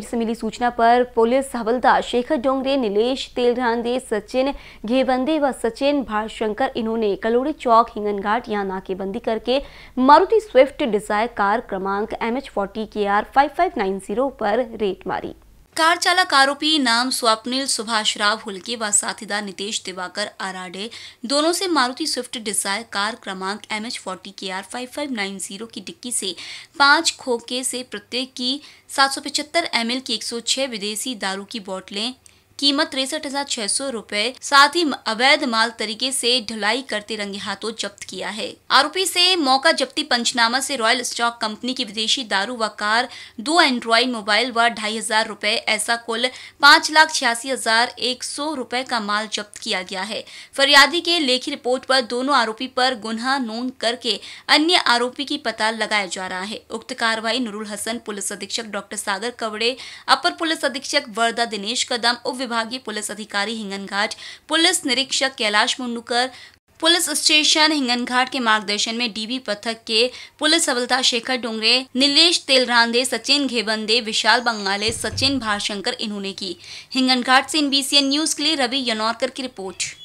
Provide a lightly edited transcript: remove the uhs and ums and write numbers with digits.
भीड़ से मिली सूचना पर पुलिस हवलदार शेखर डोंगरे, नीलेश तेलझांडे, सचिन घेवंदे व सचिन भारशंकर इन्होंने कलोड़े चौक हिंगणघाट यहाँ नाकेबंदी करके मारुति स्विफ्ट डिजायर कार क्रमांक MH40KR5590 पर रेड मारी। कार चालक आरोपी नाम स्वप्निल सुभाष राव हुलके व साथीदार नितेश दिवाकर आराडे दोनों से मारुति स्विफ्ट डिजायर कार क्रमांक MH40KR5590 की डिक्की से 5 खोखे से प्रत्येक की 775 ml की 106 विदेशी दारू की बोतलें कीमत 63,600 रुपए, साथ ही अवैध माल तरीके से ढलाई करते रंगे हाथों जब्त किया है। आरोपी से मौका जब्ती पंचनामा से रॉयल स्टॉक कंपनी की विदेशी दारू व कार, 2 एंड्रॉइड मोबाइल व 2,500 रुपए ऐसा कुल 5,86,100 रुपए का माल जब्त किया गया है। फरियादी के लेखी रिपोर्ट पर दोनों आरोपी पर गुनाह नोंद करके अन्य आरोपी की पता लगाया जा रहा है। उक्त कार्रवाई नुरूल हसन, पुलिस अधीक्षक डॉक्टर सागर कवड़े, अपर पुलिस अधीक्षक वर्दा दिनेश कदम, उप विभागीय पुलिस अधिकारी हिंगणघाट, पुलिस निरीक्षक कैलाश मुंडूकर, पुलिस स्टेशन हिंगणघाट के मार्गदर्शन में डीबी पथक के पुलिस हवलदार शेखर डोंगरे, नीलेश तेलझांडे, सचिन घेवंदे, विशाल बंगाले, सचिन भारशंकर इन्होंने की। हिंगणघाट से NBCN न्यूज के लिए रवि यनौरकर की रिपोर्ट।